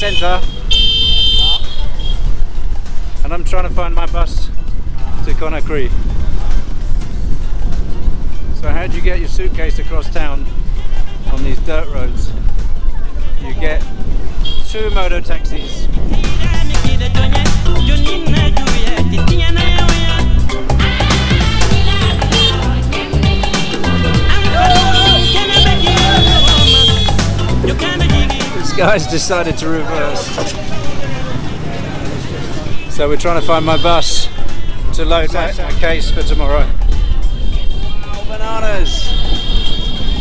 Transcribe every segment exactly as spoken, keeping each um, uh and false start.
Macenta, and I'm trying to find my bus to Conakry. So how do you get your suitcase across town on these dirt roads? You get two moto taxis. Guys decided to reverse, so we're trying to find my bus to load out my case for tomorrow. Oh, bananas,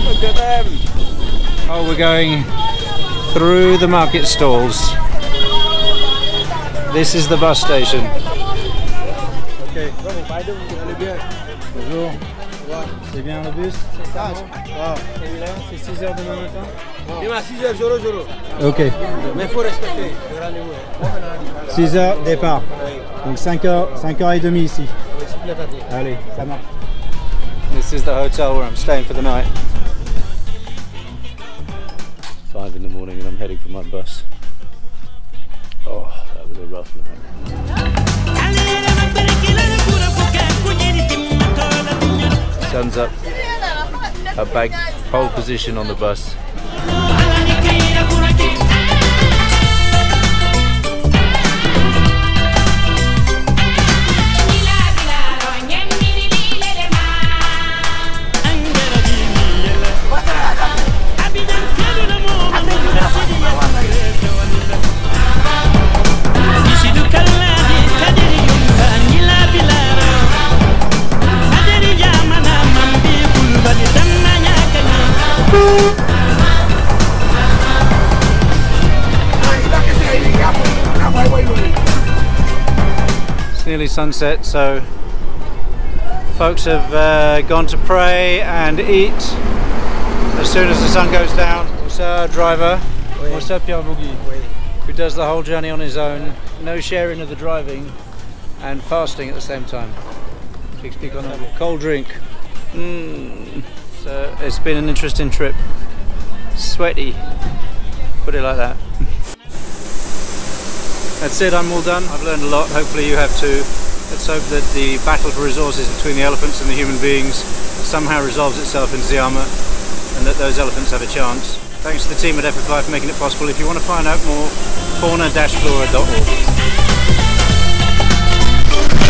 look at them. Oh, we're going through the market stalls. This is the bus station. Okay, bonjour. C'est bien le bus? Ah, et là, c'est six heures demain matin? Demain six heures, jolo jolo. Ok. Mais il faut respecter le rendez-vous. six heures départ. Donc cinq heures, cinq heures trente ici. Allez, ça marche. This is the hotel where I'm staying for the night. It's five in the morning and I'm heading for my bus. Oh, that was a rough night. Sun's up, a bag, pole position on the bus. Nearly sunset, so folks have uh, gone to pray and eat. As soon as the sun goes down, it's our driver, oui. Moussa Pierre Vogui, oui. Who does the whole journey on his own, no sharing of the driving and fasting at the same time. Speak on a cold drink. Mm. So it's been an interesting trip. Sweaty, put it like that. That's it, I'm all done. I've learned a lot, hopefully you have too. Let's hope that the battle for resources between the elephants and the human beings somehow resolves itself in Ziama, and that those elephants have a chance. Thanks to the team at Epiply for making it possible. If you want to find out more, fauna dash flora dot org.